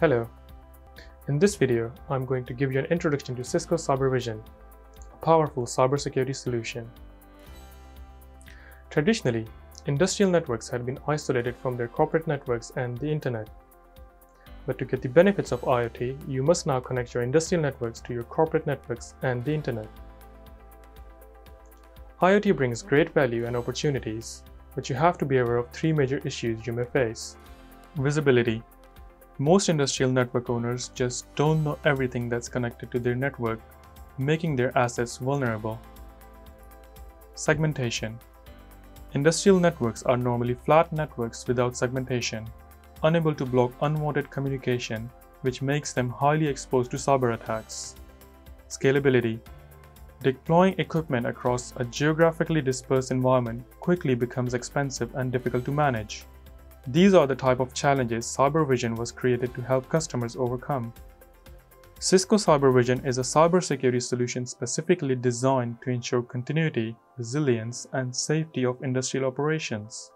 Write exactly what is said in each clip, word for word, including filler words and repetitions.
Hello. In this video, I'm going to give you an introduction to Cisco Cyber Vision, a powerful cybersecurity solution. Traditionally, industrial networks had been isolated from their corporate networks and the internet. But to get the benefits of IoT, you must now connect your industrial networks to your corporate networks and the internet. IoT brings great value and opportunities, but you have to be aware of three major issues you may face. Visibility. Most industrial network owners just don't know everything that's connected to their network, making their assets vulnerable. Segmentation. Industrial networks are normally flat networks without segmentation, unable to block unwanted communication, which makes them highly exposed to cyber attacks. Scalability. Deploying equipment across a geographically dispersed environment quickly becomes expensive and difficult to manage. These are the type of challenges Cyber Vision was created to help customers overcome. Cisco Cyber Vision is a cybersecurity solution specifically designed to ensure continuity, resilience, and safety of industrial operations.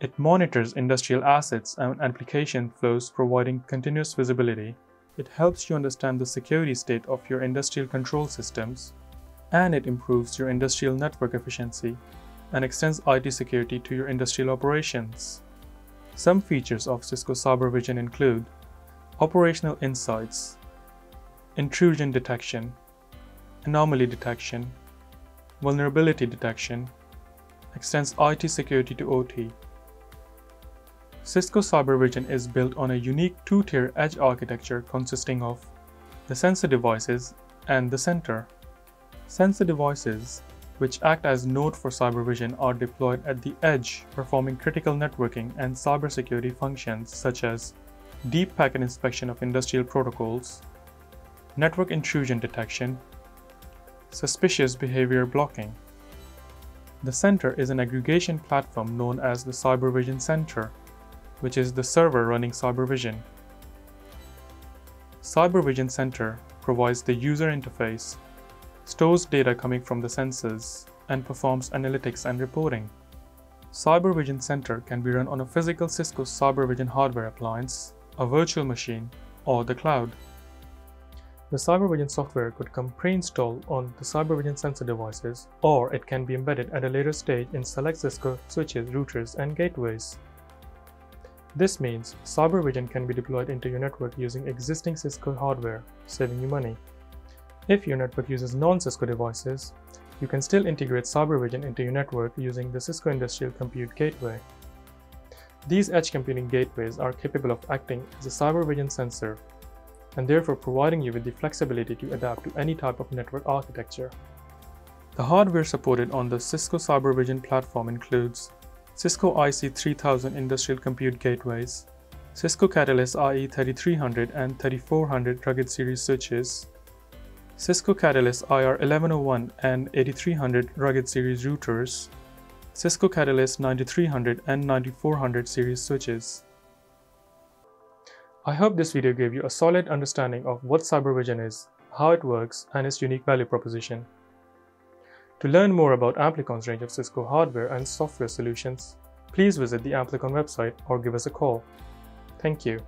It monitors industrial assets and application flows, providing continuous visibility. It helps you understand the security state of your industrial control systems, and it improves your industrial network efficiency and extends I T security to your industrial operations. Some features of Cisco Cyber Vision include operational insights, intrusion detection, anomaly detection, vulnerability detection, extends I T security to O T. Cisco Cyber Vision is built on a unique two-tier edge architecture consisting of the sensor devices and the center. Sensor devices, which act as node for Cyber Vision, are deployed at the edge, performing critical networking and cybersecurity functions such as deep packet inspection of industrial protocols, network intrusion detection, suspicious behavior blocking. The center is an aggregation platform known as the Cyber Vision Center, which is the server running Cyber Vision. Cyber Vision Center provides the user interface, stores data coming from the sensors, and performs analytics and reporting. Cyber Vision Center can be run on a physical Cisco Cyber Vision hardware appliance, a virtual machine, or the cloud. The Cyber Vision software could come pre-installed on the Cyber Vision sensor devices, or it can be embedded at a later stage in select Cisco switches, routers, and gateways. This means Cyber Vision can be deployed into your network using existing Cisco hardware, saving you money. If your network uses non-Cisco devices, you can still integrate Cyber Vision into your network using the Cisco Industrial Compute Gateway. These edge computing gateways are capable of acting as a Cyber Vision sensor, and therefore providing you with the flexibility to adapt to any type of network architecture. The hardware supported on the Cisco Cyber Vision platform includes Cisco I C three thousand Industrial Compute Gateways, Cisco Catalyst I E thirty-three hundred and thirty-four hundred Rugged Series switches, Cisco Catalyst I R eleven oh one and eighty-three hundred Rugged Series routers, Cisco Catalyst ninety-three hundred and ninety-four hundred series switches. I hope this video gave you a solid understanding of what Cyber Vision is, how it works, and its unique value proposition. To learn more about Amplicon's range of Cisco hardware and software solutions, please visit the Amplicon website or give us a call. Thank you.